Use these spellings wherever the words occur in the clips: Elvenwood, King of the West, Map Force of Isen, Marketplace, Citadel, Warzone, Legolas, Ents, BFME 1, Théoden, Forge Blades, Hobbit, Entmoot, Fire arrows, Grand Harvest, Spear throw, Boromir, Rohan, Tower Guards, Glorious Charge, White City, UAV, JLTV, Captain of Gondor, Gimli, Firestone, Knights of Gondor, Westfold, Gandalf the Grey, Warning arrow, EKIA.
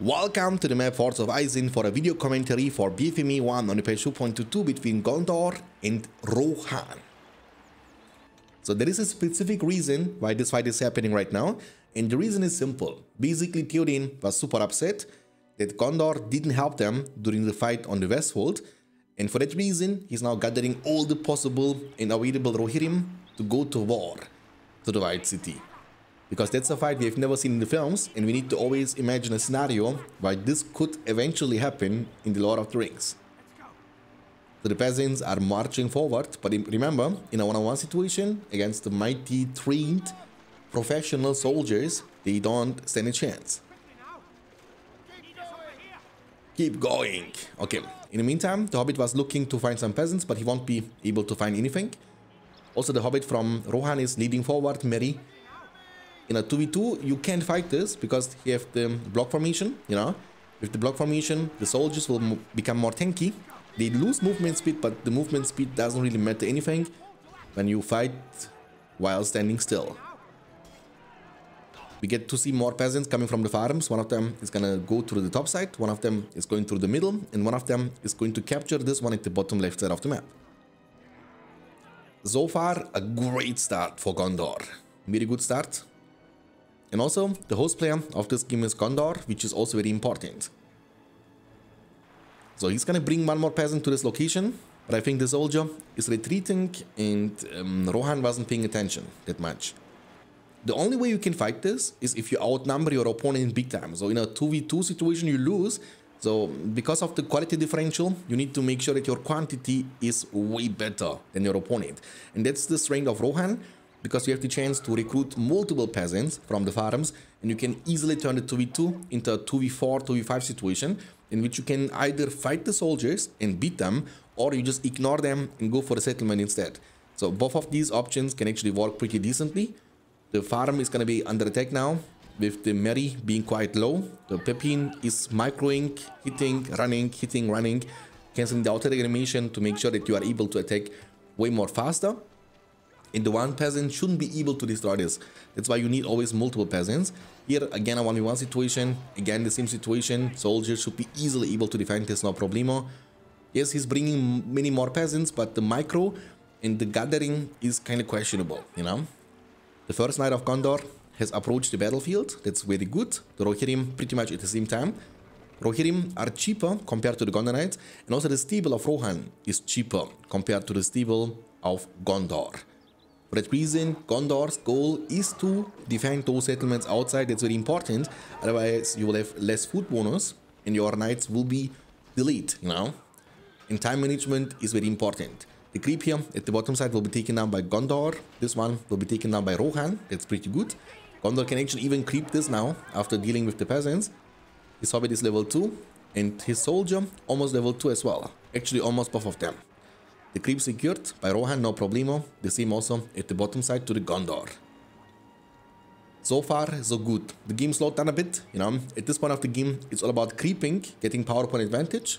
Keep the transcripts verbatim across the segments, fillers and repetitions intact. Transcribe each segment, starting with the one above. Welcome to the map Force of Isen for a video commentary for B F M E one on the page two point two two between Gondor and Rohan. So there is a specific reason why this fight is happening right now, and the reason is simple. Basically Théoden was super upset that Gondor didn't help them during the fight on the Westfold, and for that reason he's now gathering all the possible and available Rohirrim to go to war to the White City. Because that's a fight we have never seen in the films, and we need to always imagine a scenario where this could eventually happen in the Lord of the Rings. So the peasants are marching forward, but remember, in a one-on-one situation against the mighty trained professional soldiers, they don't stand a chance. Keep going. Okay, in the meantime, the Hobbit was looking to find some peasants, but he won't be able to find anything. Also, the Hobbit from Rohan is leading forward, Merry. In a two v two, you can't fight this because you have the block formation, you know. With the block formation, the soldiers will mo become more tanky. They lose movement speed, but the movement speed doesn't really matter anything when you fight while standing still. We get to see more peasants coming from the farms. One of them is gonna go through the top side, one of them is going through the middle, and one of them is going to capture this one at the bottom left side of the map. So far, a great start for Gondor. Very good start. And also, the host player of this game is Gondor, which is also very important. So he's gonna bring one more peasant to this location, but I think the soldier is retreating and um, Rohan wasn't paying attention that much. The only way you can fight this is if you outnumber your opponent big time. So in a two v two situation you lose, so because of the quality differential, you need to make sure that your quantity is way better than your opponent. And that's the strength of Rohan, because you have the chance to recruit multiple peasants from the farms, and you can easily turn the two v two into a two v four, two v five situation, in which you can either fight the soldiers and beat them, or you just ignore them and go for a settlement instead. So both of these options can actually work pretty decently. The farm is going to be under attack now, with the Merry being quite low. The Pepin is microing, hitting, running, hitting, running, cancelling the auto animation to make sure that you are able to attack way more faster. And the one peasant shouldn't be able to destroy this. That's why you need always multiple peasants. Here again a one v one situation, again the same situation, soldiers should be easily able to defend this, no problemo. Yes, he's bringing many more peasants, but the micro and the gathering is kind of questionable, you know. The first knight of Gondor has approached the battlefield, that's very good. The Rohirrim pretty much at the same time. Rohirrim are cheaper compared to the Gondor knights, and also the stable of Rohan is cheaper compared to the stable of Gondor. For that reason, Gondor's goal is to defend those settlements outside. That's very important, otherwise you will have less food bonus and your knights will be delayed, you know. And time management is very important. The creep here at the bottom side will be taken down by Gondor. This one will be taken down by Rohan, that's pretty good. Gondor can actually even creep this now after dealing with the peasants. His Hobbit is level two and his soldier almost level two as well. Actually almost both of them. The creep secured by Rohan, no problemo. The same also at the bottom side to the Gondor. So far, so good. The game slowed down a bit, you know. At this point of the game, it's all about creeping, getting power point advantage.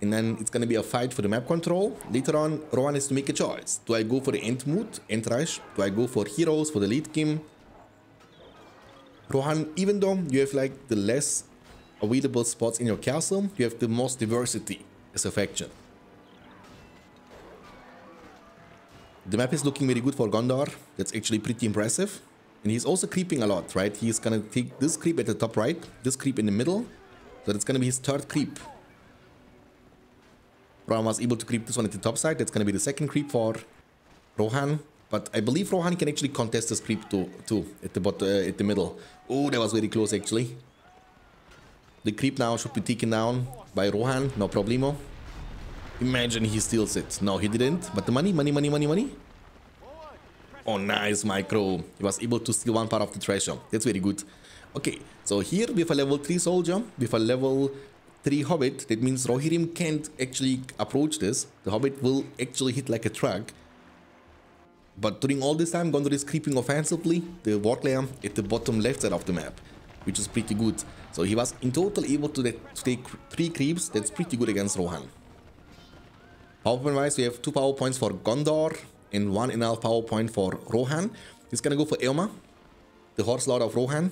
And then it's going to be a fight for the map control. Later on, Rohan has to make a choice. Do I go for the Entmoot, Ent Rush? Do I go for heroes for the late game? Rohan, even though you have like the less available spots in your castle, you have the most diversity as a faction. The map is looking very good for Gondor, that's actually pretty impressive. And he's also creeping a lot, right? He's gonna take this creep at the top right, this creep in the middle, so that's gonna be his third creep. Rohan was able to creep this one at the top side, that's gonna be the second creep for Rohan. But I believe Rohan can actually contest this creep too, too at the bot, uh, at the middle. Oh, that was very close actually. The creep now should be taken down by Rohan, no problemo. Imagine he steals it. No, he didn't. But the money, money, money, money, money. Oh, nice micro. He was able to steal one part of the treasure. That's very good. Okay, so here we have a level three soldier with a level three hobbit. That means Rohirrim can't actually approach this. The hobbit will actually hit like a truck. But during all this time, Gondor is creeping offensively. The warlayer at the bottom left side of the map, which is pretty good. So he was in total able to, to take three creeps. That's pretty good against Rohan. Powerpoint wise, we have two power points for Gondor and one and a half power point for Rohan. He's gonna go for Éomer, the horse lord of Rohan.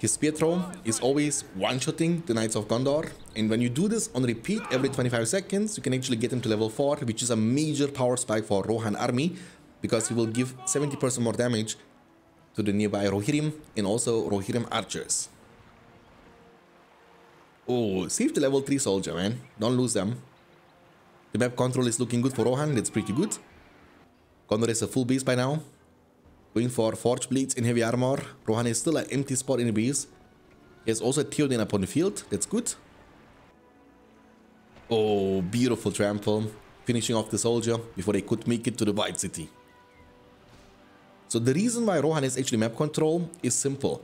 His spear throw is always one-shotting the Knights of Gondor, and when you do this on repeat every twenty-five seconds, you can actually get him to level four, which is a major power spike for Rohan army, because he will give seventy percent more damage to the nearby Rohirrim and also Rohirrim archers. Oh, save the level three soldier, man. Don't lose them. The map control is looking good for Rohan, that's pretty good. Gondor is a full base by now. Going for Forge Blades and Heavy Armor. Rohan is still an empty spot in the base. He has also Théoden upon the field. That's good. Oh, beautiful Trample. Finishing off the soldier before they could make it to the White City. So the reason why Rohan is actually map control is simple.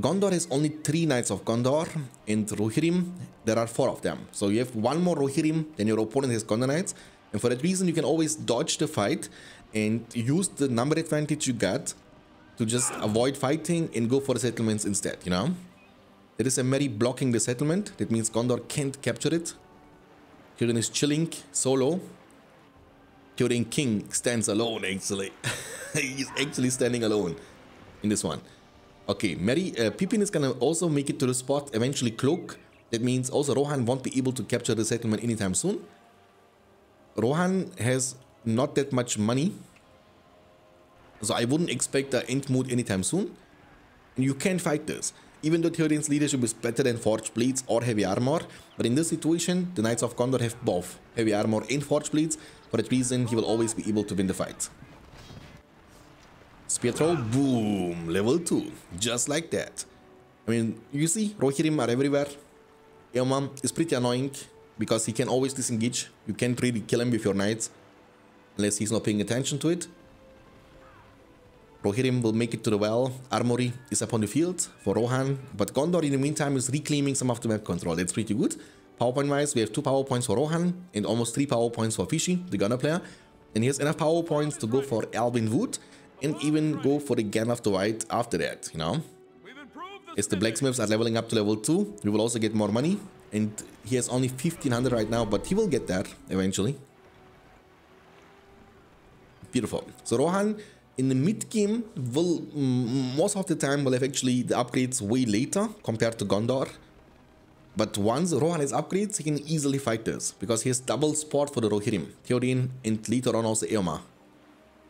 Gondor has only three Knights of Gondor, and Rohirrim, there are four of them. So you have one more Rohirrim than your opponent has Gondor Knights. And for that reason, you can always dodge the fight and use the number advantage you got to just avoid fighting and go for the settlements instead, you know? There is a Merry blocking the settlement. That means Gondor can't capture it. Théoden is chilling solo. Théoden King stands alone, actually. He's actually standing alone in this one. Okay, Merry, uh, Pippin is gonna also make it to the spot, eventually cloak. That means also Rohan won't be able to capture the settlement anytime soon. Rohan has not that much money, so I wouldn't expect an Entmoot anytime soon. And you can fight this, even though Théoden's leadership is better than Forge Blades or Heavy Armor. But in this situation, the Knights of Gondor have both Heavy Armor and Forge Blades. For that reason, he will always be able to win the fight. Spear throw, boom, level two, just like that. I mean, you see, Rohirrim are everywhere. Éomer is pretty annoying, because he can always disengage. You can't really kill him with your knights, unless he's not paying attention to it. Rohirrim will make it to the well. Armory is upon the field for Rohan. But Gondor in the meantime is reclaiming some of the map control. That's pretty good. PowerPoint wise, we have two power points for Rohan and almost three power points for Fishy, the Gondor player. And he has enough power points to go for Elvenwood and even go for the Gandalf the White after that, you know. As the blacksmiths are leveling up to level two, we will also get more money. And he has only fifteen hundred right now, but he will get that eventually. Beautiful. So Rohan in the mid game will most of the time will have actually the upgrades way later compared to Gondor. But once Rohan has upgrades, he can easily fight this, because he has double support for the Rohirrim, Théoden, and later on also Éomer,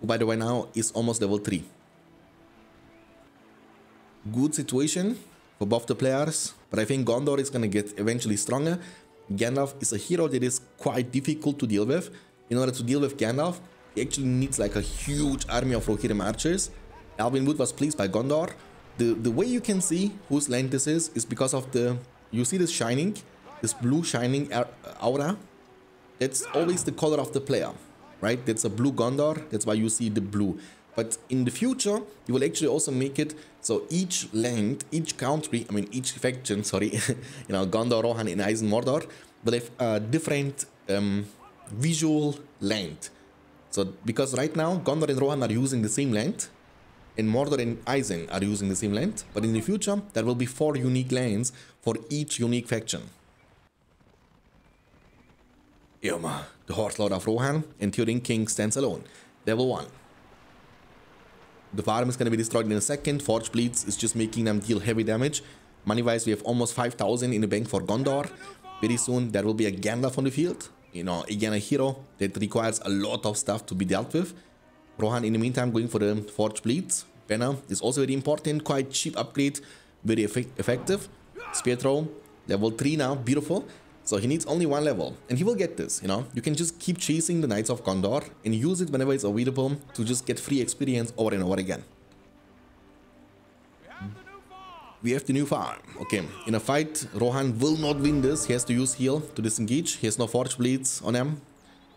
who by the way now is almost level three. Good situation for both the players, but I think Gondor is gonna get eventually stronger. Gandalf is a hero that is quite difficult to deal with. In order to deal with Gandalf, he actually needs like a huge army of Rohirrim archers. Elvenwood was placed by Gondor. The, the way you can see whose land this is, is because of the... You see this shining, this blue shining aura? That's always the color of the player, right? That's a blue Gondor, that's why you see the blue. But in the future, you will actually also make it so each land, each country, I mean each faction, sorry, you know, Gondor, Rohan, and Isin Mordor will have a different um, visual land. So because right now, Gondor and Rohan are using the same land, and Mordor and Isin are using the same land. But in the future, there will be four unique lands for each unique faction. Éomer, the Horse Lord of Rohan, and Théoden King stands alone, level one. The farm is going to be destroyed in a second. Forge Blades is just making them deal heavy damage. Money-wise, we have almost five thousand in the bank for Gondor. Very soon, there will be a Gandalf on the field. You know, again, a hero that requires a lot of stuff to be dealt with. Rohan, in the meantime, going for the Forge Blades. Banner is also very important. Quite cheap upgrade. Very effect effective. Spear throw. Level three now. Beautiful. So he needs only one level, and he will get this, you know. You can just keep chasing the Knights of Gondor and use it whenever it's available to just get free experience over and over again. We have the new farm. Okay, in a fight, Rohan will not win this. He has to use heal to disengage. He has no Forge Blades on him.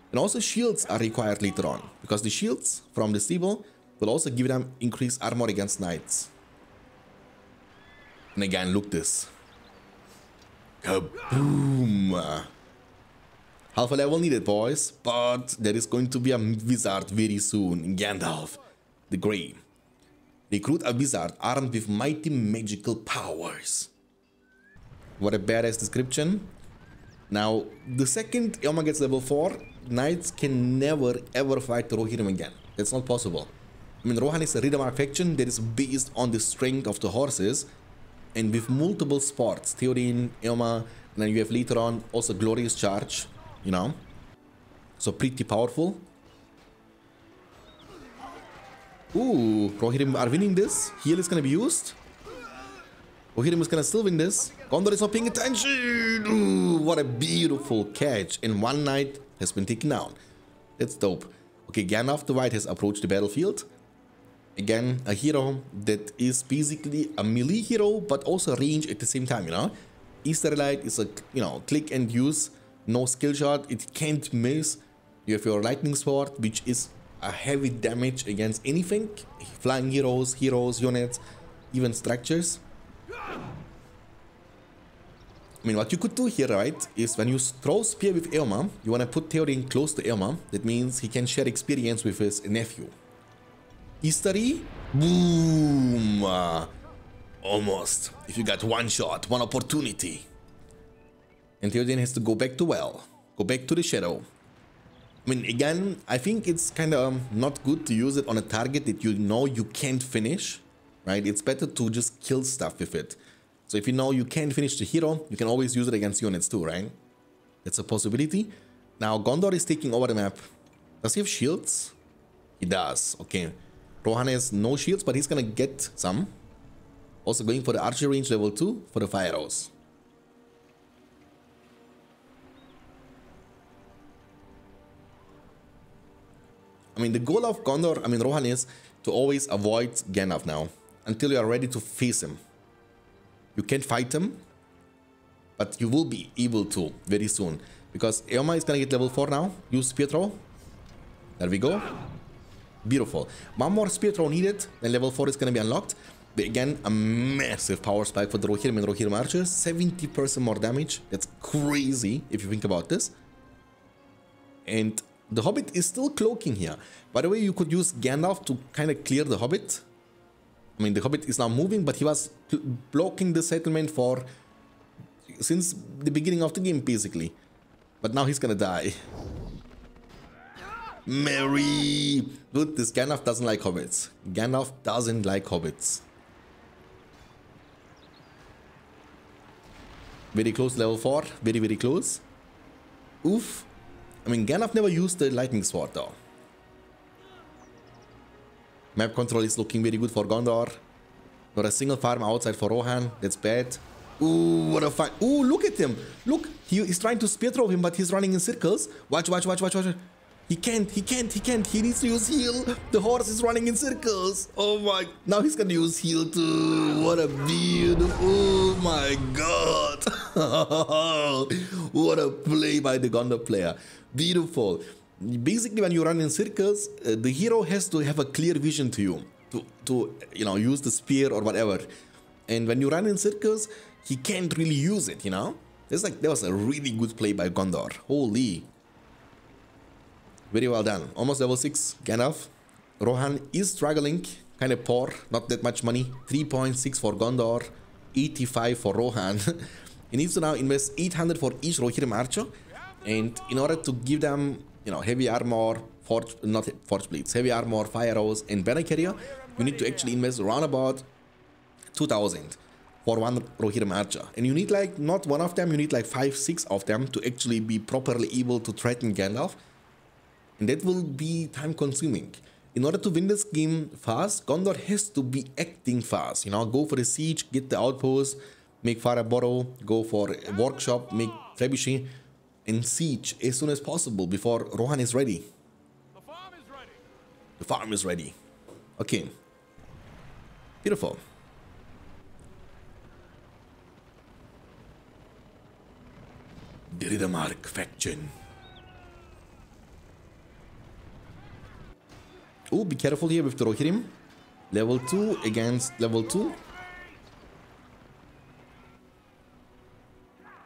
And also shields are required later on, because the shields from the Stable will also give them increased armor against Knights. And again, look this. Kaboom! Half a level needed, boys, but there is going to be a wizard very soon, Gandalf the Grey. Recruit a wizard armed with mighty magical powers. What a badass description. Now, the second Éomer gets level four, Knights can never ever fight Rohirrim again. That's not possible. I mean, Rohan is a Riddermark faction that is based on the strength of the horses. and with multiple sports, Théoden, Éomer, and then you have later on also Glorious Charge, you know, so pretty powerful. Ooh, Rohirrim are winning this. Heal is gonna be used. Rohirrim is gonna still win this. Gondor is not paying attention. Ooh, what a beautiful catch. And one knight has been taken down. That's dope. Okay, Gandalf the White has approached the battlefield. Again, a hero that is basically a melee hero, but also range at the same time, you know. Easter Light is a, you know, click and use. No skill shot. It can't miss. You have your lightning sword, which is a heavy damage against anything. Flying heroes, heroes, units, even structures. I mean, what you could do here, right, is when you throw spear with Éomer, you want to put Théoden close to Éomer. That means he can share experience with his nephew. History? Boom! Uh, almost. If you got one shot, one opportunity. And Théoden has to go back to well. Go back to the shadow. I mean, again, I think it's kind of um, not good to use it on a target that you know you can't finish, right? It's better to just kill stuff with it. So if you know you can't finish the hero, you can always use it against units too, right? That's a possibility. Now, Gondor is taking over the map. Does he have shields? He does, okay. Rohan has no shields, but he's gonna get some. Also going for the archer range level two for the fire arrows. I mean, the goal of Gondor, I mean, Rohan is to always avoid Gandalf now until you are ready to face him. You can't fight him, but you will be able to very soon because Éomer is going to get level four now. Use spear throw. There we go. Beautiful. One more spear throw needed, then level four is going to be unlocked. But again, a massive power spike for the Rohirrim and Rohirrim Archer. seventy percent more damage. That's crazy if you think about this. And the Hobbit is still cloaking here. By the way, you could use Gandalf to kind of clear the Hobbit. I mean, the Hobbit is now moving, but he was blocking the settlement for... since the beginning of the game, basically. But now he's gonna die. Merry! Dude, this Gandalf doesn't like Hobbits. Gandalf doesn't like Hobbits. Very close, level four. Very, very close. Oof. I mean, Gandalf never used the lightning sword though. Map control is looking very good for Gondor. Not a single farm outside for Rohan. That's bad. Ooh, what a fight. Ooh, look at him. Look, he is trying to spear throw him, but he's running in circles. Watch, watch, watch, watch, watch. He can't, he can't, he can't. He needs to use heal. The horse is running in circles. Oh my. Now he's going to use heal too. What a beautiful. Oh my god. What a play by the Gondor player. Beautiful. Basically, when you run in circles, uh, the hero has to have a clear vision to you to, to you know, use the spear or whatever. And when you run in circles, he can't really use it, you know? It's like, that was a really good play by Gondor. Holy. Very well done. Almost level six, Gandalf. Rohan is struggling, kind of poor, not that much money. three point six for Gondor, eighty-five for Rohan. He needs to now invest eight hundred for each Rohirrim Archer, and in order to give them, you know, heavy armor, forge, not forge blades, heavy armor, fire arrows, and banner carrier, you need to actually invest around about two thousand for one Rohirrim Archer. And you need like, not one of them, you need like five, six of them to actually be properly able to threaten Gandalf. And that will be time consuming. In order to win this game fast, Gondor has to be acting fast, you know, go for the siege, get the outpost, make Fara Borrow, go for a workshop, make Trebuchet, and siege as soon as possible before Rohan is ready. The farm is ready. The farm is ready. Okay. Beautiful. Diridamark faction. Oh, be careful here with the Rohirrim. Level two against level two.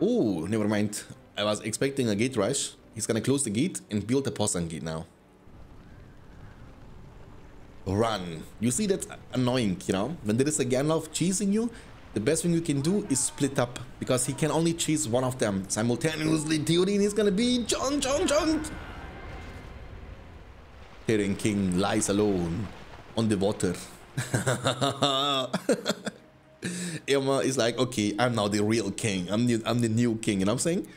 Oh, never mind. I was expecting a gate rush. He's gonna close the gate and build a postern gate now. Run. You see, that's annoying, you know? When there is a Gandalf chasing you, the best thing you can do is split up, because he can only chase one of them simultaneously. Théoden is gonna be John, John, John. Théoden King lies alone on the water. Éomer is like, okay, I'm now the real king. I'm the, I'm the new king, you know what I'm saying?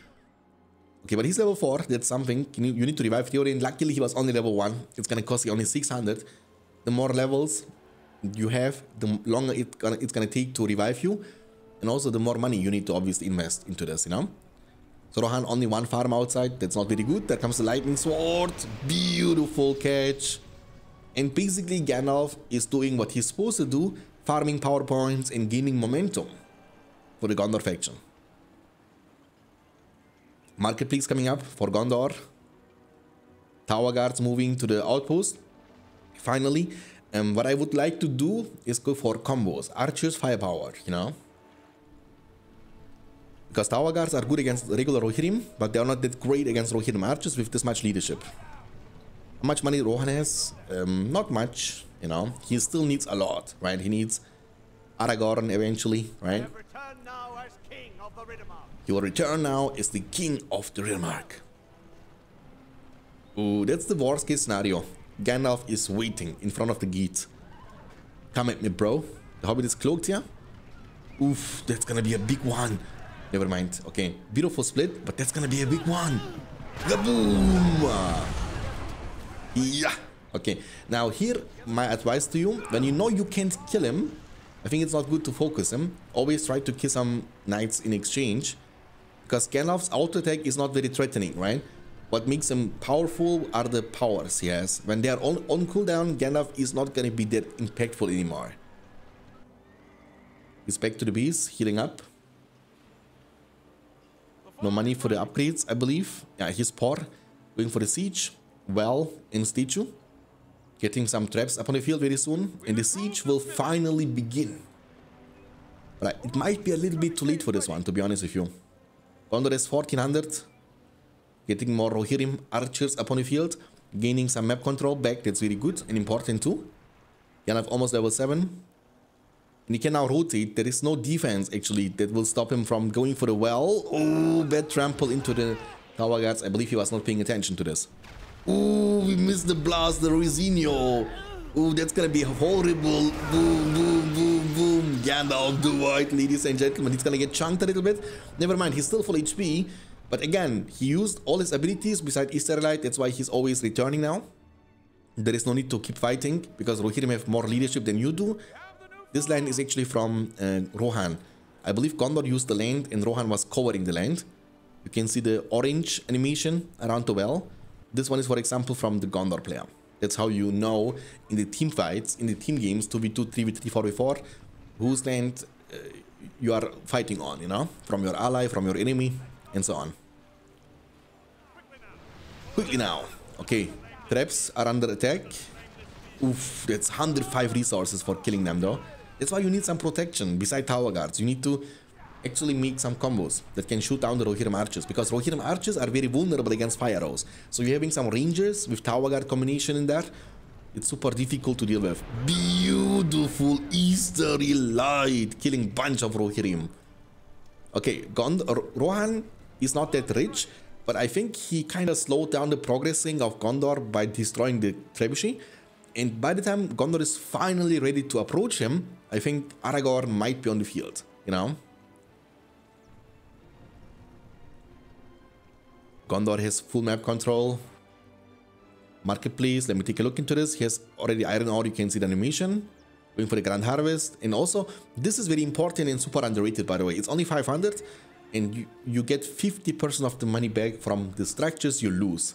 Okay, but he's level four. That's something. You need, you need to revive Théoden. Luckily, he was only level one. It's going to cost you only six hundred. The more levels you have, the longer it gonna, it's going to take to revive you. And also, the more money you need to obviously invest into this, you know? So Rohan, only one farm outside. That's not very good. There comes the lightning sword. Beautiful catch. And basically, Gandalf is doing what he's supposed to do, farming power points and gaining momentum for the Gondor faction. Marketplace coming up for Gondor. Tower Guards moving to the Outpost. Finally, um, what I would like to do is go for combos. Archers, firepower, you know? Because Tower Guards are good against regular Rohirrim, but they are not that great against Rohirrim Archers with this much leadership. How much money Rohan has? Um, not much, you know. He still needs a lot, right? He needs Aragorn eventually, right? He will return now as the king of the Riddermark. Ooh, that's the worst case scenario. Gandalf is waiting in front of the gate. Come at me, bro. The Hobbit is cloaked here. Oof, that's gonna be a big one. Never mind. Okay, beautiful split, but that's gonna be a big one. Kaboom! Yeah. Okay. Now here, my advice to you: when you know you can't kill him, I think it's not good to focus him. Always try to kill some knights in exchange, because Gandalf's auto attack is not very threatening, right? What makes him powerful are the powers he has. When they are on, on cooldown, Gandalf is not gonna be that impactful anymore. He's back to the base, healing up. No money for the upgrades, I believe. Yeah, he's poor. Going for the siege. Well, in statue, getting some traps up on the field very soon, and the siege will finally begin. But it might be a little bit too late for this one, to be honest with you. Gondor is fourteen hundred, getting more Rohirrim archers up on the field, gaining some map control back. That's really good and important too. Gandalf almost level seven, and he can now rotate. There is no defense actually that will stop him from going for the well. Oh, bad trample into the Tower Guards. I believe he was not paying attention to this. Ooh, we missed the blast, the Rizinho. Ooh, that's gonna be horrible. Boom, boom, boom, boom. Gandalf the White, ladies and gentlemen. He's gonna get chunked a little bit. Never mind, he's still full H P. But again, he used all his abilities besides Easter Light. That's why he's always returning now. There is no need to keep fighting because Rohirrim have more leadership than you do. This land is actually from uh, Rohan. I believe Gondor used the land and Rohan was covering the land. You can see the orange animation around the well. This one is, for example, from the Gondor player. That's how you know in the team fights, in the team games, two v two, three v three, four v four, whose land uh, you are fighting on, you know? From your ally, from your enemy, and so on. Quickly now. Okay, traps are under attack. Oof, that's one hundred five resources for killing them, though. That's why you need some protection, beside Tower Guards. You need to actually make some combos that can shoot down the Rohirrim Archers, because Rohirrim Archers are very vulnerable against fire arrows. So you're having some Rangers with Tower Guard combination in there. It's super difficult to deal with. Beautiful Easter Light, killing bunch of Rohirrim. Okay, Gond Rohan is not that rich, but I think he kind of slowed down the progressing of Gondor by destroying the Trebuchet. And by the time Gondor is finally ready to approach him, I think Aragorn might be on the field, you know? Gondor has full map control. Marketplace, let me take a look into this. He has already iron ore, you can see the animation. Going for the Grand Harvest. And also, this is very important and super underrated, by the way. It's only five hundred, and you, you get fifty percent of the money back from the structures you lose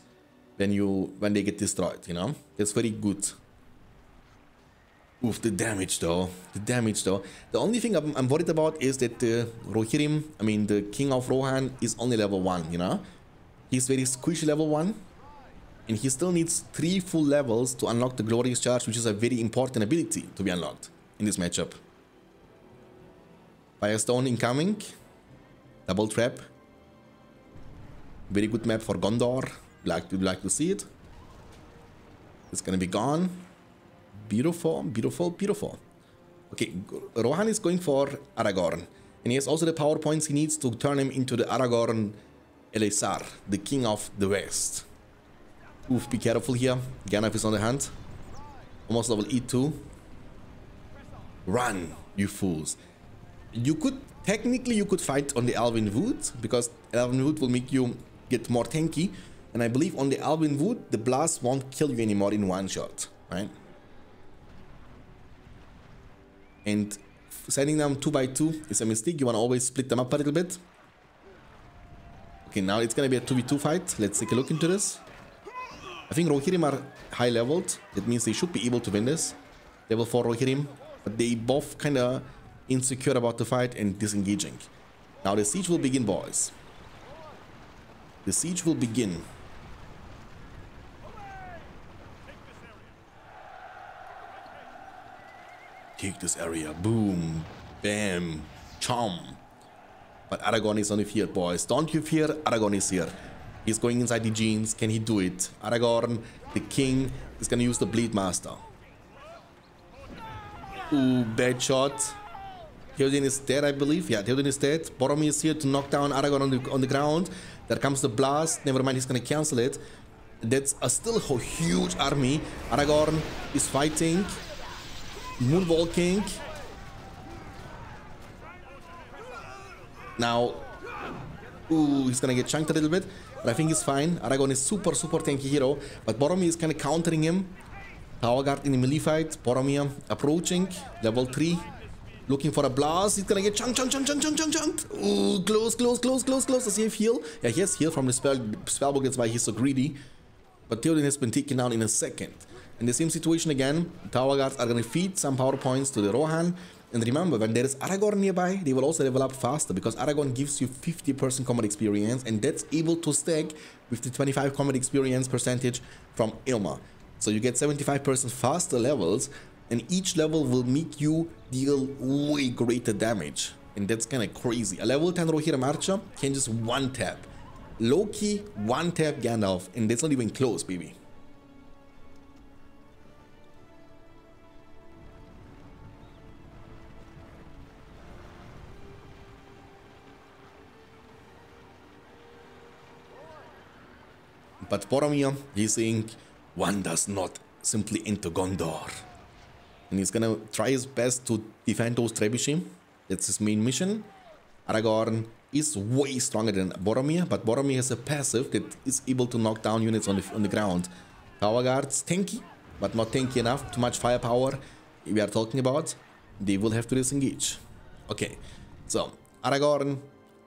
when, you, when they get destroyed, you know? That's very good. Oof, the damage though. The damage though. The only thing I'm, I'm worried about is that the Rohirrim, I mean the King of Rohan, is only level one, you know? He's very squishy level one, and he still needs three full levels to unlock the Glorious Charge, which is a very important ability to be unlocked in this matchup. Firestone incoming, double trap, very good map for Gondor, like, like to see it. It's gonna be gone, beautiful, beautiful, beautiful. Okay, Rohan is going for Aragorn, and he has also the power points he needs to turn him into the Aragorn Elessar, the king of the west. Oof, be careful here. Gandalf is on the hand. Almost level E two. Run, you fools. you could technically you could fight on the Elvenwood, because Elvenwood will make you get more tanky, and I believe on the Elvenwood the blast won't kill you anymore in one shot, right? And sending them two by two is a mistake. You want to always split them up a little bit. Okay, now it's gonna be a two v two fight. Let's take a look into this. I think Rohirrim are high leveled. That means they should be able to win this. Level four Rohirrim, but they both kind of insecure about the fight and disengaging. Now the siege will begin, boys. The siege will begin. Take this area. Boom. Bam. Chom. But Aragorn is on the field, boys. Don't you fear, Aragorn is here. He's going inside the jeans. Can he do it? Aragorn, the king, is going to use the Blademaster. Ooh, bad shot. Théoden is dead, I believe. Yeah, Théoden is dead. Boromir is here to knock down Aragorn on the, on the ground. There comes the blast. Never mind, he's going to cancel it. That's a still a huge army. Aragorn is fighting. Moonwalking. Now, ooh, he's gonna get chunked a little bit, but I think he's fine. Aragorn is super, super tanky hero, but Boromir is kind of countering him. Tower Guard in the melee fight. Boromir approaching, level three, looking for a blast. He's gonna get chunked, chunked, chunked, chunked, chunked, chunked. Ooh, close, close, close, close, close. Does he have heal? Yeah, he has heal from the spell spellbook. That's why he's so greedy. But Théoden has been taken down in a second. In the same situation again, Tower Guards are going to feed some power points to the Rohan. And remember, when there is Aragorn nearby, they will also level up faster, because Aragorn gives you fifty percent combat experience, and that's able to stack with the twenty-five combat experience percentage from Éomer. So you get seventy-five percent faster levels, and each level will make you deal way greater damage. And that's kind of crazy. A level ten Rohirrim Archer can just one tap. Low-key, one tap Gandalf, and that's not even close, baby. But Boromir, he's saying, one does not simply enter Gondor. And he's gonna try his best to defend those Trebuchet. That's his main mission. Aragorn is way stronger than Boromir, but Boromir has a passive that is able to knock down units on the, on the ground. Tower Guards, tanky, but not tanky enough. Too much firepower we are talking about. They will have to disengage. Okay, so Aragorn,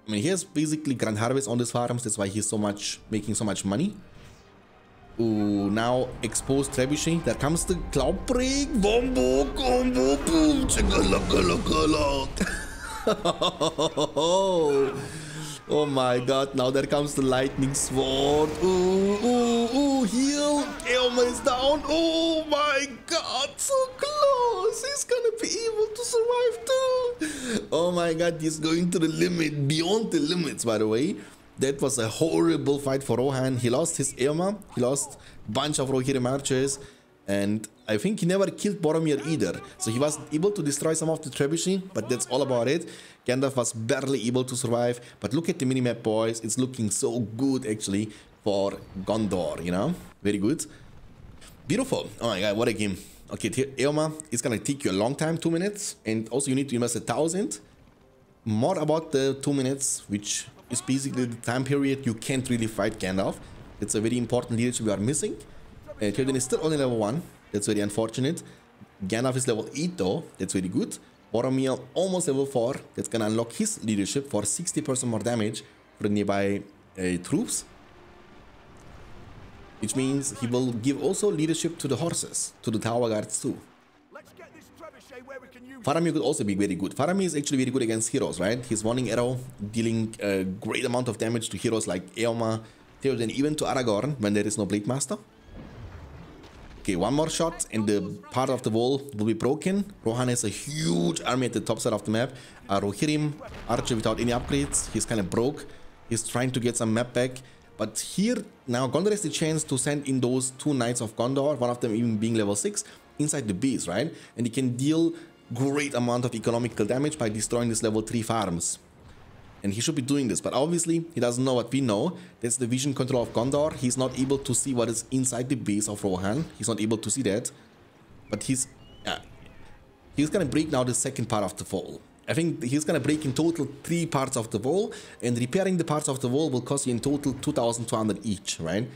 I mean, he has basically Grand Harvest on these farms. That's why he's so much, making so much money. Ooh, now exposed Trebuchet. There comes the Cloudbreak. Bombo, combo, boom. Oh my god, now there comes the Lightning sword. Ooh, ooh, ooh, heal. Éomer is down. Oh my god, so close. He's gonna be able to survive too. Oh my god, he's going to the limit, beyond the limits, by the way. That was a horrible fight for Rohan. He lost his Éomer, he lost a bunch of Rohirrim archers, and I think he never killed Boromir either. So he was able to destroy some of the Trebuchet, but that's all about it. Gandalf was barely able to survive, but look at the minimap, boys. It's looking so good, actually, for Gondor, you know? Very good. Beautiful. Oh my god, what a game. Okay, Éomer, it's gonna take you a long time, two minutes, and also you need to invest a thousand. More about the two minutes, which is basically the time period you can't really fight Gandalf. It's a very important leadership we are missing. Uh, Théoden is still only level one. That's very unfortunate. Gandalf is level eight though. That's very good. Boromir almost level four. That's gonna unlock his leadership for sixty percent more damage for nearby uh, troops. Which means he will give also leadership to the horses, to the Tower Guards too. Faramir could also be very good. Faramir is actually very good against heroes, right? His warning arrow dealing a great amount of damage to heroes like Éomer, Théoden, even to Aragorn when there is no Blademaster. Okay, one more shot and the part of the wall will be broken. Rohan has a huge army at the top side of the map. Uh, Rohirrim, Archer without any upgrades. He's kind of broke. He's trying to get some map back. But here, now Gondor has the chance to send in those two Knights of Gondor, one of them even being level six, inside the base, right? And he can deal great amount of economical damage by destroying these level three farms. And he should be doing this, but obviously he doesn't know what we know. That's the vision control of Gondor. He's not able to see what is inside the base of Rohan. He's not able to see that. But he's... Uh, he's gonna break now the second part of the fall. I think he's gonna break in total three parts of the wall, and repairing the parts of the wall will cost you in total two thousand two hundred each, right?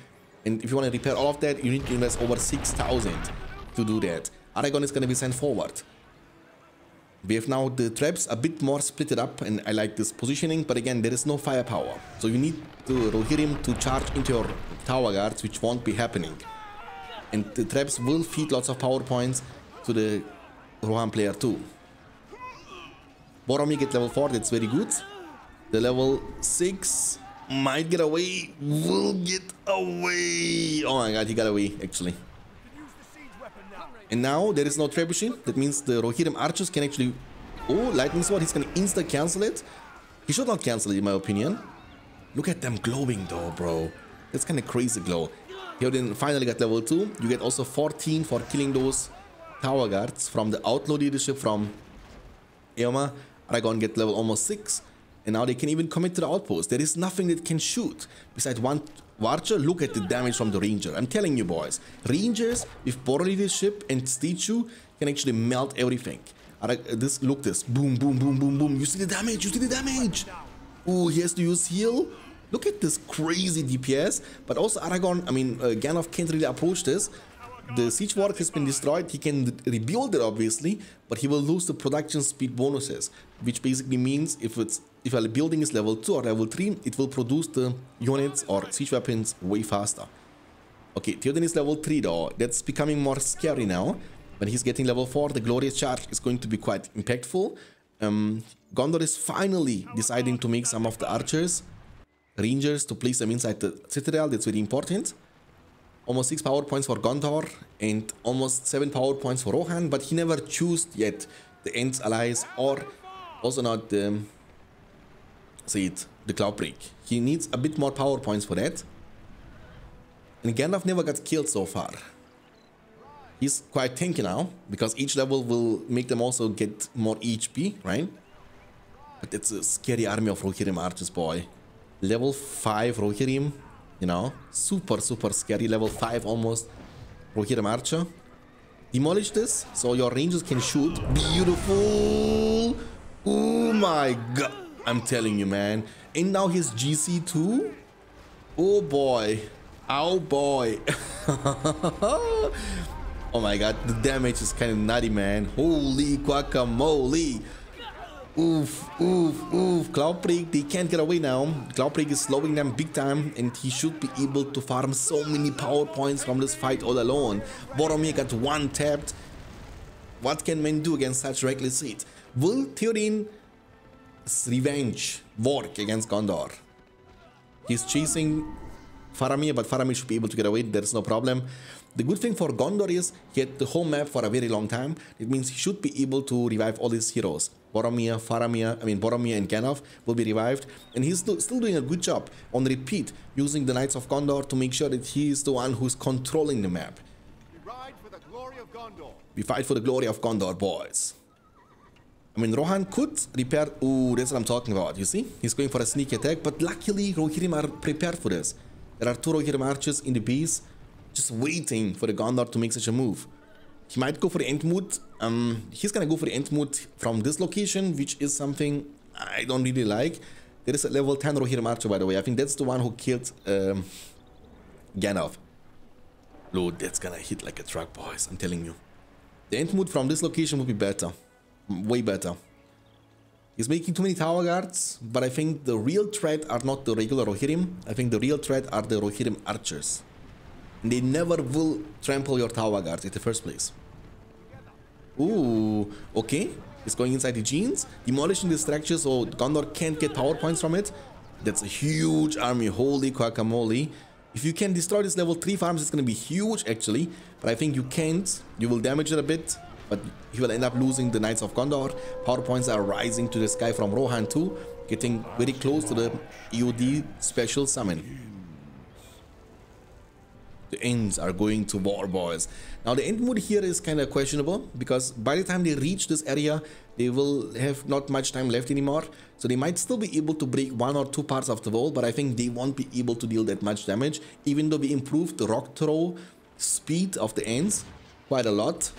And if you want to repair all of that, you need to invest over six thousand to do that. Aragorn is gonna be sent forward. We have now the traps a bit more split up, and I like this positioning, but again, there is no firepower. So you need the Rohirrim to charge into your tower guards, which won't be happening. And the traps will feed lots of power points to the Rohan player too. Boromir gets level four, that's very good. The level six might get away, will get away. Oh my god, he got away actually. And now there is no Trebuchet, that means the Rohirrim Archers can actually... Oh, Lightning Sword, he's gonna insta-cancel it. He should not cancel it in my opinion. Look at them glowing though, bro. That's kinda crazy glow. Théoden finally got level two. You get also fourteen for killing those Tower Guards from the Outlaw leadership from Éomer. Aragorn get level almost six. And now they can even commit to the Outpost. There is nothing that can shoot besides one... Archer, look at the damage from the Ranger. I'm telling you, boys. Rangers with Border leadership and statue can actually melt everything. This, look this. Boom, boom, boom, boom, boom. You see the damage. You see the damage. Oh, he has to use heal. Look at this crazy D P S. But also Aragorn, I mean, uh, Gandalf can't really approach this. The siege work has been destroyed. He can rebuild it, obviously. But he will lose the production speed bonuses. Which basically means if it's... If a building is level two or level three, it will produce the units or siege weapons way faster. Okay, Théoden is level three though. That's becoming more scary now. When he's getting level four, the Glorious Charge is going to be quite impactful. Um, Gondor is finally deciding to make some of the archers, rangers, to place them inside the Citadel. That's very important. Almost six power points for Gondor and almost seven power points for Rohan. But he never chose yet the Ents allies or also not the... Um, See it, the Cloudbreak. He needs a bit more power points for that. And Gandalf never got killed so far. He's quite tanky now, because each level will make them also get more H P, right? But it's a scary army of Rohirrim Archers, boy. Level five Rohirrim, you know, super, super scary. Level five almost Rohirrim Archer. Demolish this, so your Rangers can shoot. Beautiful! Oh my god! I'm telling you, man. And now his G C too. Oh boy. Oh boy. Oh my god. The damage is kind of nutty, man. Holy guacamole. Oof, oof, oof. Cloudbreak, they can't get away now. Cloudbreak is slowing them big time. And he should be able to farm so many power points from this fight all alone. Boromir got one tapped. What can men do against such reckless hit? Will Théoden... revenge work against Gondor? He's chasing Faramir, but Faramir should be able to get away. There's no problem. The good thing for Gondor is he had the home map for a very long time. It means he should be able to revive all his heroes. Boromir, Faramir, I mean Boromir and Gandalf will be revived, and he's still doing a good job on repeat using the Knights of Gondor to make sure that he is the one who's controlling the map. We ride for the glory of Gondor. We fight for the glory of Gondor, boys. I mean, Rohan could repair... Ooh, that's what I'm talking about, you see? He's going for a sneak attack, but luckily Rohirrim are prepared for this. There are two Rohirrim Archers in the base, just waiting for the Gondor to make such a move. He might go for the Entmoot. Um, he's gonna go for the Entmoot from this location, which is something I don't really like. There is a level ten Rohirrim Archer, by the way. I think that's the one who killed um, Gandalf. Lord, that's gonna hit like a truck, boys, I'm telling you. The Entmoot from this location would be better. Way better. He's making too many tower guards, but I think the real threat are not the regular Rohirrim. I think the real threat are the Rohirrim Archers. And they never will trample your tower guards in the first place. Ooh, okay. He's going inside the genes, demolishing the structure so Gondor can't get power points from it. That's a huge army. Holy guacamole. If you can destroy this level three farms, it's going to be huge actually. But I think you can't. You will damage it a bit. But he will end up losing the Knights of Gondor. Power points are rising to the sky from Rohan too, getting very close to the E O D special summon. The Ents are going to war, boys. Now the Entmoot here is kind of questionable, because by the time they reach this area, they will have not much time left anymore. So they might still be able to break one or two parts of the wall, but I think they won't be able to deal that much damage, even though we improved the rock throw speed of the Ents quite a lot.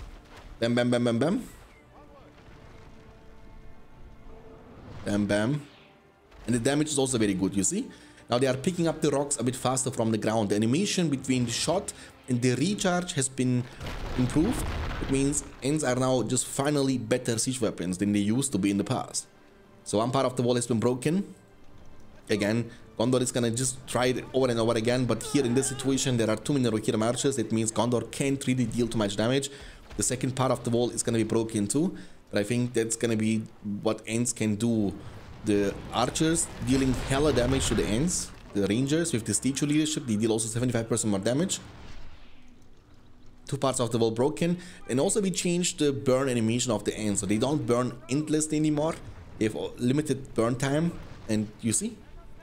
Bam, bam, bam, bam, bam. Bam, bam. And the damage is also very good, you see. Now they are picking up the rocks a bit faster from the ground. The animation between the shot and the recharge has been improved. It means Ents are now just finally better siege weapons than they used to be in the past. So one part of the wall has been broken. Again, Gondor is gonna just try it over and over again, but here in this situation there are too many Rohirrim Archers. It means Gondor can't really deal too much damage. The second part of the wall is gonna be broken too, but I think that's gonna be what Ents can do. The Archers dealing hella damage to the Ents. The Rangers with the Statue leadership, they deal also seventy-five percent more damage. Two parts of the wall broken. And also we changed the burn animation of the Ents, so they don't burn endlessly anymore. They have limited burn time. And you see,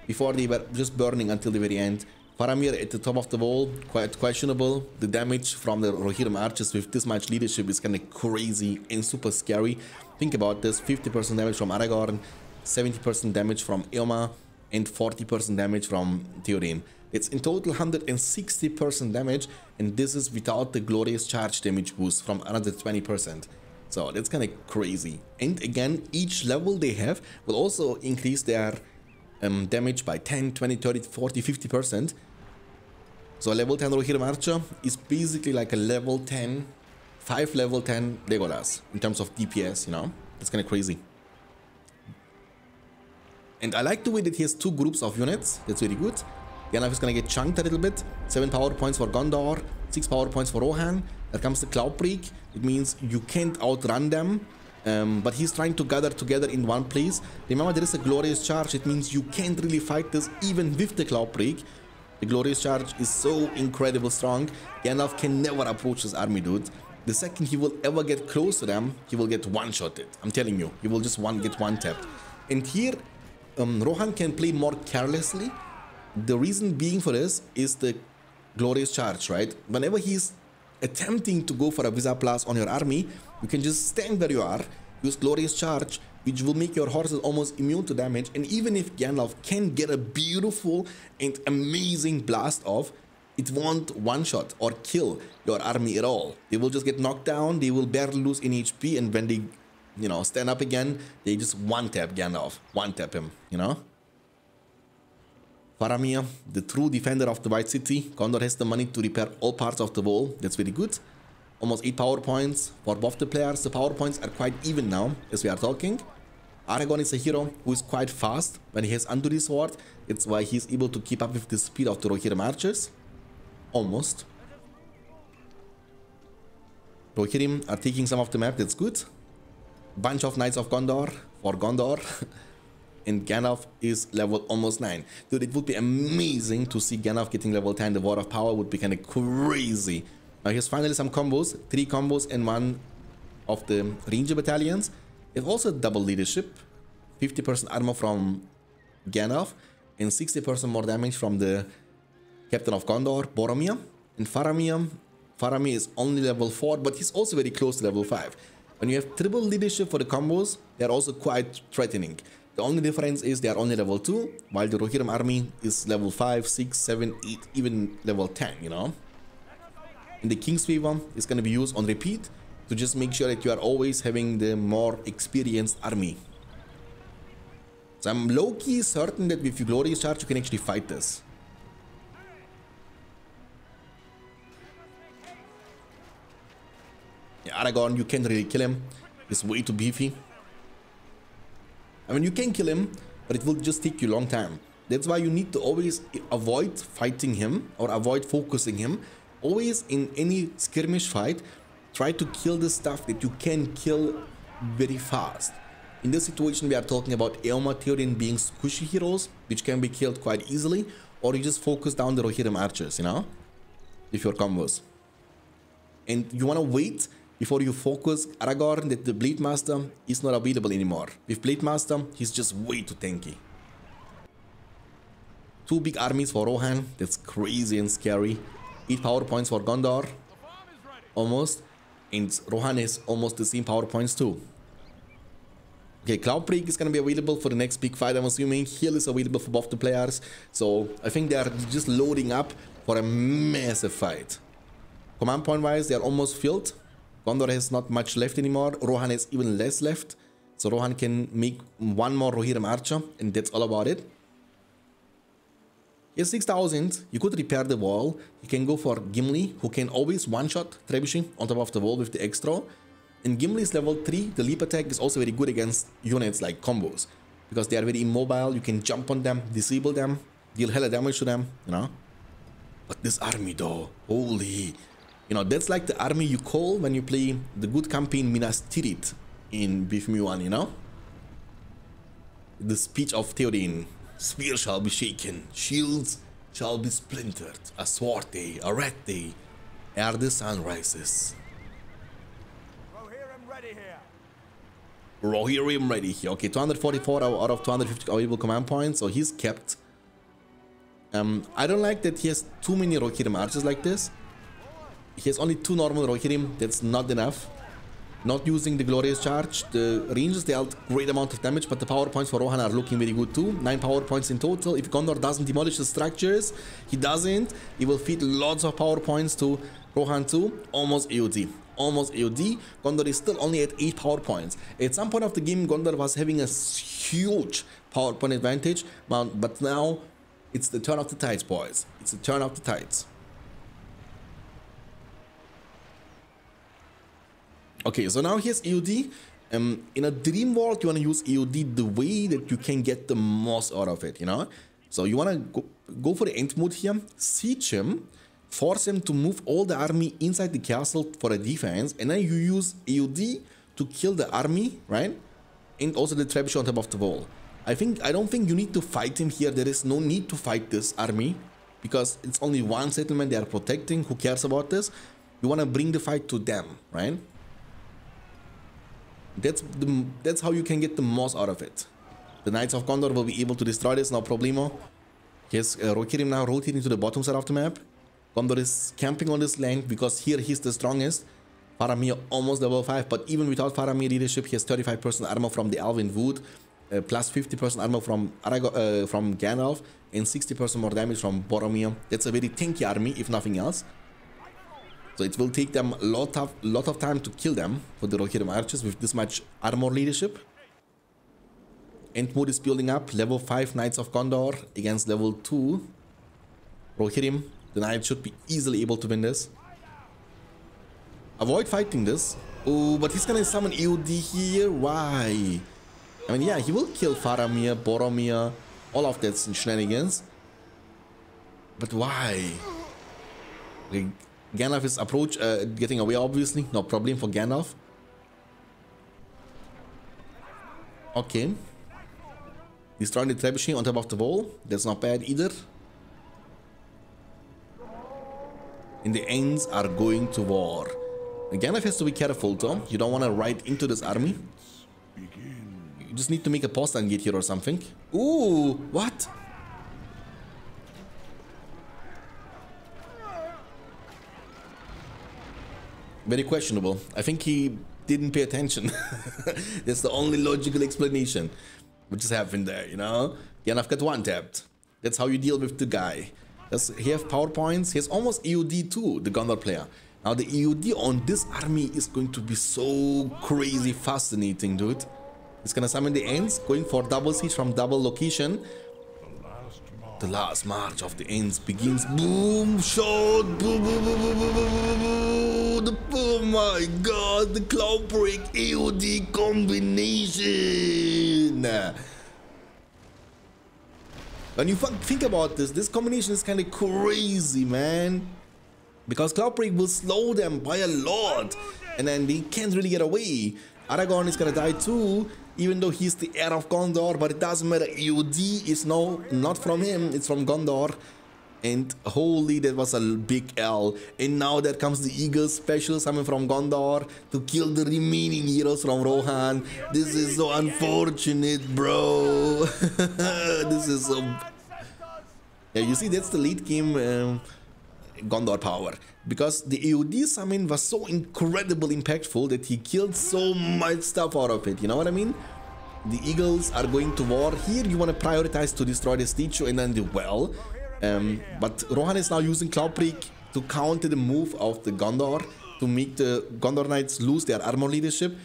before they were just burning until the very end. Faramir at the top of the wall, quite questionable. The damage from the Rohirrim Archers with this much leadership is kind of crazy and super scary. Think about this, fifty percent damage from Aragorn, seventy percent damage from Éomer, and forty percent damage from Théoden. It's in total one hundred sixty percent damage, and this is without the Glorious Charge damage boost from another twenty percent. So that's kind of crazy. And again, each level they have will also increase their um, damage by ten, twenty, thirty, forty, fifty percent. So level ten Rohirrim Archer is basically like a level ten, five level ten Legolas in terms of D P S, you know? That's kind of crazy. And I like the way that he has two groups of units. That's really good. Gandalf is going to get chunked a little bit. Seven power points for Gondor. Six power points for Rohan. There comes the Cloudbreak. It means you can't outrun them. Um, but he's trying to gather together in one place. Remember, there is a Glorious Charge. It means you can't really fight this even with the Cloudbreak. The Glorious Charge is so incredibly strong. Gandalf can never approach his army, dude. The second he will ever get close to them, he will get one-shotted. I'm telling you. He will just one get one-tapped. And here... Um, Rohan can play more carelessly. The reason being for this is the Glorious Charge, right? Whenever he's attempting to go for a Visa Plus on your army, you can just stand where you are, use Glorious Charge, which will make your horses almost immune to damage. And even if Gandalf can get a beautiful and amazing blast off, it won't one-shot or kill your army at all. They will just get knocked down, they will barely lose in H P, and when they... you know, stand up again, they just one-tap Gandalf, one-tap him, you know? Faramir, the true defender of the White City. Gondor has the money to repair all parts of the wall. That's really good. Almost eight power points for both the players. The power points are quite even now, as we are talking. Aragorn is a hero who is quite fast when he has Anduri's sword. It's why he's able to keep up with the speed of the Rohirrim Archers. Almost. Rohirrim are taking some of the map, that's good. Bunch of Knights of Gondor for Gondor. And Gandalf is level almost nine. Dude, it would be amazing to see Gandalf getting level ten. The War of Power would be kind of crazy. Now here's finally some combos. Three combos and one of the Ranger battalions. It's also double leadership. fifty percent armor from Gandalf. And sixty percent more damage from the Captain of Gondor, Boromir. And Faramir. Faramir is only level four, but he's also very close to level five. When you have triple leadership for the combos, they are also quite threatening. The only difference is they are only level two, while the Rohirrim army is level five, six, seven, eight, even level ten, you know. And the Kingsweaver is going to be used on repeat to just make sure that you are always having the more experienced army. So I'm low-key certain that with your Glorious Charge you can actually fight this. Aragorn, you can't really kill him. He's way too beefy. I mean, you can kill him, but it will just take you a long time. That's why you need to always avoid fighting him or avoid focusing him. Always in any skirmish fight, try to kill the stuff that you can kill very fast. In this situation, we are talking about Éomer, Théoden being squishy heroes, which can be killed quite easily, or you just focus down the Rohirrim Archers, you know, with your combos. And you want to wait before you focus Aragorn that the Blademaster is not available anymore. With Blademaster, he's just way too tanky. Two big armies for Rohan. That's crazy and scary. Eight power points for Gondor. Almost. And Rohan has almost the same power points too. Okay, Cloudbreak is going to be available for the next big fight, I'm assuming. Heal is available for both the players. So I think they are just loading up for a massive fight. Command point wise, they are almost filled. Gondor has not much left anymore. Rohan has even less left. So Rohan can make one more Rohirrim Archer, and that's all about it. He has six thousand, you could repair the wall. You can go for Gimli, who can always one-shot Trebuchet on top of the wall with the X-Throw. And Gimli is level three, the leap attack is also very good against units like combos. Because they are very immobile, you can jump on them, disable them, deal hella damage to them, you know. But this army though, holy. You know, that's like the army you call when you play the good campaign Minas Tirith in B F M one, you know. The speech of Théoden. Spear shall be shaken, shields shall be splintered, a sword day, a rat day, ere the sun rises. Rohirrim ready here. Rohirrim ready here. Okay, two hundred forty-four out of two hundred fifty available command points, so he's kept. Um, I don't like that he has too many Rohirrim archers like this. He has only two normal Rohirrim, that's not enough. Not using the Glorious Charge, the Rangers dealt great amount of damage, but the power points for Rohan are looking very good too. nine power points in total. If Gondor doesn't demolish the structures, he doesn't. He will feed lots of power points to Rohan too. Almost A O D. Almost A O D. Gondor is still only at eight power points. At some point of the game, Gondor was having a huge power point advantage, but now it's the turn of the tides, boys. It's the turn of the tides. Okay, so now here's E O D. Um, in a dream world, you want to use E O D the way that you can get the most out of it, you know? So you want to go, go for the Entmoot here, siege him, force him to move all the army inside the castle for a defense, and then you use E O D to kill the army, right? And also the Trebuchet on top of the wall. I think, I don't think you need to fight him here. There is no need to fight this army, because it's only one settlement they are protecting. Who cares about this? You want to bring the fight to them, right? That's, the, that's how you can get the most out of it. The Knights of Gondor will be able to destroy this, no problemo. Yes, uh, Rohirrim now rotating to the bottom side of the map. Gondor is camping on this land because here he's the strongest. Faramir almost level five, but even without Faramir leadership, he has thirty-five percent armor from the Elvenwood, uh, plus fifty percent armor from, Aragorn, uh, from Gandalf, and sixty percent more damage from Boromir. That's a very tanky army, if nothing else. So it will take them a lot of, lot of time to kill them for the Rohirrim Archers with this much armor leadership. Entmoot is building up, level five Knights of Gondor against level two Rohirrim. The Knight should be easily able to win this. Avoid fighting this. Oh, but he's gonna summon E O D here, why? I mean, yeah, he will kill Faramir, Boromir, all of that shenanigans. But why? Like, Gandalf is approach, uh, getting away obviously, no problem for Gandalf. Okay. Destroying the Trebuchet on top of the wall, that's not bad either. And the Ents are going to war. Gandalf has to be careful though, you don't want to ride into this army. You just need to make a postern gate here or something. Ooh, what? Very questionable. I think he didn't pay attention. That's the only logical explanation. What just happened there, you know? Gandalf got one tapped. That's how you deal with the guy. Does he have power points? He has almost E O D too, the Gondor player. Now the E O D on this army is going to be so crazy fascinating, dude. He's gonna summon the Ents, going for double siege from double location. The last march of the Ents begins. Boom! Shot! Boom! Boom! Boom! Boom! Boom! Boom! Boom! The, oh my God! The Cloudbreak E O D combination. When you think about this, this combination is kind of crazy, man. Because Cloudbreak will slow them by a lot, and then they can't really get away. Aragorn is gonna die too, even though he's the heir of Gondor, but it doesn't matter. E O D is no, not from him, it's from Gondor. And holy, that was a big L. And now there comes the Eagle Special Summon from Gondor to kill the remaining heroes from Rohan. This is so unfortunate, bro. This is so... Yeah, you see, that's the late game um, Gondor power. Because the E O D summon was so incredibly impactful that he killed so much stuff out of it, you know what I mean? The eagles are going to war. Here you want to prioritize to destroy the statue and then the well. Um, but Rohan is now using Cloudbreak to counter the move of the Gondor, to make the Gondor Knights lose their armor leadership.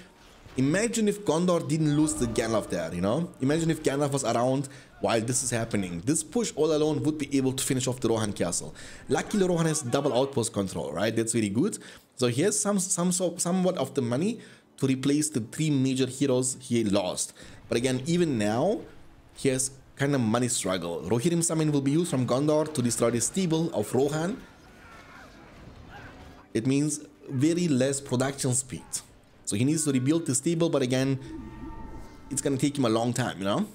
Imagine if Gondor didn't lose the Gandalf there, you know? Imagine if Gandalf was around while this is happening. This push all alone would be able to finish off the Rohan castle. Luckily, Rohan has double outpost control, right? That's really good. So he has some, some, somewhat of the money to replace the three major heroes he lost. But again, even now, he has kind of money struggle. Rohirrim Summon will be used from Gondor to destroy the Stable of Rohan. It means very less production speed. So he needs to rebuild the Stable, but again, it's going to take him a long time, you know?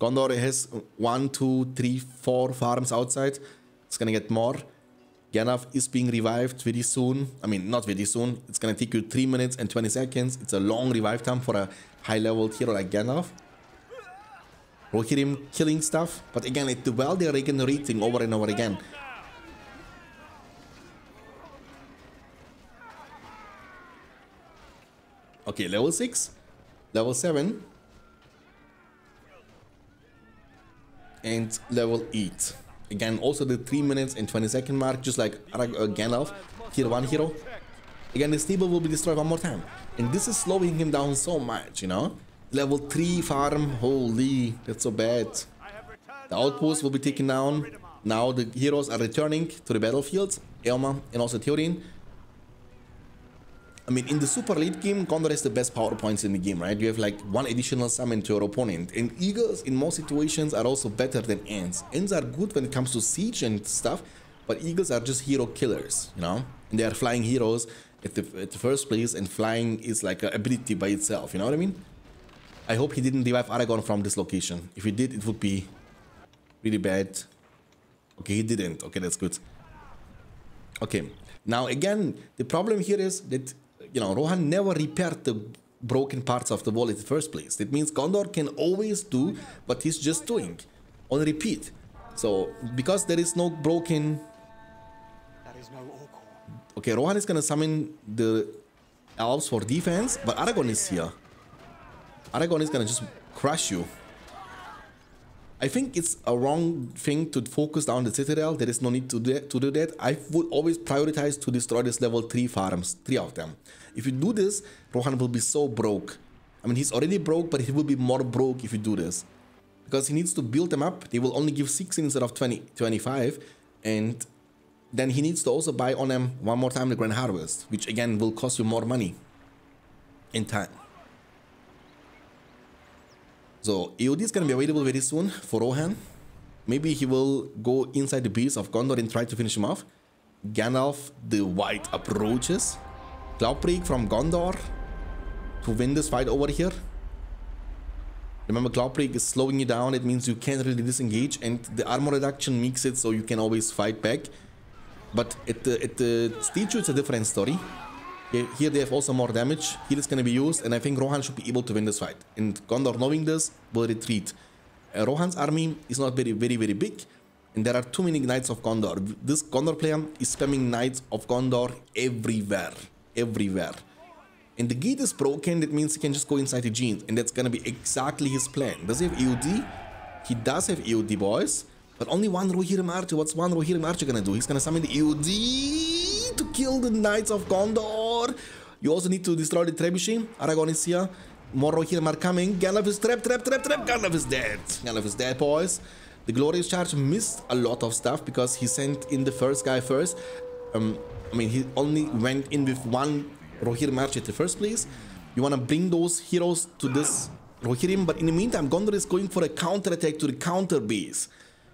Gondor has one, two, three, four farms outside. It's going to get more. Gandalf is being revived very soon. I mean, not very soon. It's going to take you three minutes and twenty seconds. It's a long revive time for a high-leveled hero like Gandalf. Rohirrim killing stuff. But again, at the well, they're regenerating over and over again. Okay, level six, level seven, and level eight. Again, also the three minutes and twenty second mark, just like Gandalf, tier one hero. Again, the Stable will be destroyed one more time. And this is slowing him down so much, you know? Level three farm, holy, that's so bad. The Outpost will be taken down. Now the heroes are returning to the battlefield, Éomer and also Théoden. I mean, in the super late game, Gondor has the best power points in the game, right? You have like one additional summon to your opponent. And Eagles, in most situations, are also better than Ents. Ents are good when it comes to siege and stuff, but Eagles are just hero killers, you know? And they are flying heroes at the, at the first place, and flying is like an ability by itself, you know what I mean? I hope he didn't revive Aragorn from this location. If he did, it would be really bad. Okay, he didn't. Okay, that's good. Okay. Now, again, the problem here is that, you know, Rohan never repaired the broken parts of the wall in the first place. That means Gondor can always do what he's just doing on repeat. So, because there is no broken... Okay, Rohan is going to summon the elves for defense, but Aragorn is here. Aragorn is going to just crush you. I think it's a wrong thing to focus down the Citadel. There is no need to do, to do that. I would always prioritize to destroy this level three farms, three of them. If you do this, Rohan will be so broke. I mean, he's already broke, but he will be more broke if you do this. Because he needs to build them up. They will only give sixteen instead of twenty, twenty-five. And then he needs to also buy on them one more time the Grand Harvest, which again will cost you more money in time. So, E O D is going to be available very soon for Rohan. Maybe he will go inside the base of Gondor and try to finish him off. Gandalf the White approaches. Cloudbreak from Gondor to win this fight over here. Remember, Cloudbreak is slowing you down. It means you can't really disengage. And the armor reduction makes it so you can always fight back. But at the, at the statue, it's a different story. Here they have also more damage. Here is going to be used, and I think Rohan should be able to win this fight. And Gondor, knowing this, will retreat. Uh, Rohan's army is not very, very, very big, and there are too many Knights of Gondor. This Gondor player is spamming Knights of Gondor everywhere. Everywhere. And the gate is broken, that means he can just go inside the genes, and that's going to be exactly his plan. Does he have E O D? He does have E O D, boys. But only one Rohirrim Archer. What's one Rohirrim Archer going to do? He's going to summon the E O D to kill the Knights of Gondor. You also need to destroy the Trebuchet. Aragorn is here. More Rohirrim are coming. Gandalf is trapped, trapped, trapped, trapped. Gandalf is dead. Gandalf is dead, boys. The Glorious Charge missed a lot of stuff because he sent in the first guy first. Um, I mean, he only went in with one Rohirrim Archer at the first place. You want to bring those heroes to this Rohirrim, but in the meantime, Gondor is going for a counter-attack to the counter base.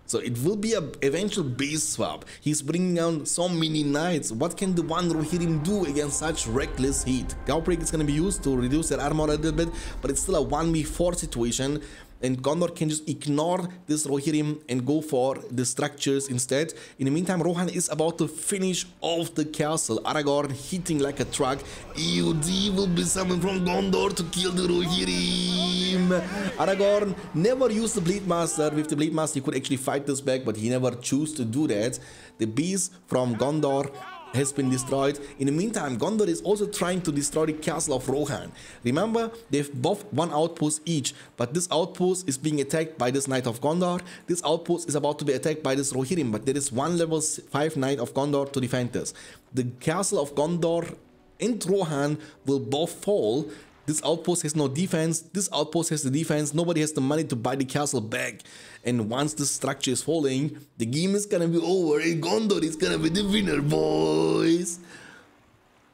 So it will be an eventual base swap. He's bringing down so many knights. What can the one Rohirrim do against such reckless heat? Cloudbreak is going to be used to reduce their armor a little bit, but it's still a one v four situation. And Gondor can just ignore this Rohirrim and go for the structures instead. In the meantime, Rohan is about to finish off the castle. Aragorn hitting like a truck. E O D will be summoned from Gondor to kill the Rohirrim. Aragorn never used the Blademaster. With the Blademaster, he could actually fight this back, but he never chose to do that. The beast from Gondor has been destroyed. In the meantime, Gondor is also trying to destroy the castle of Rohan. Remember, they've both one outpost each, but this outpost is being attacked by this Knight of Gondor. This outpost is about to be attacked by this Rohirrim, but there is one level five Knight of Gondor to defend this. The castle of Gondor and Rohan will both fall. This outpost has no defense, this outpost has the defense, nobody has the money to buy the castle back. And once this structure is falling, the game is gonna be over and Gondor is gonna be the winner, boys.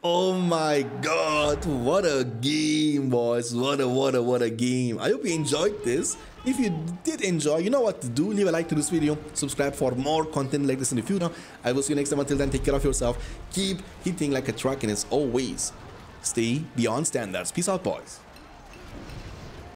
Oh my god, what a game, boys. What a, what a, what a game. I hope you enjoyed this. If you did enjoy, you know what to do. Leave a like to this video. Subscribe for more content like this in the future. I will see you next time. Until then, take care of yourself. Keep hitting like a truck, and as always, stay beyond standards. Peace out, boys.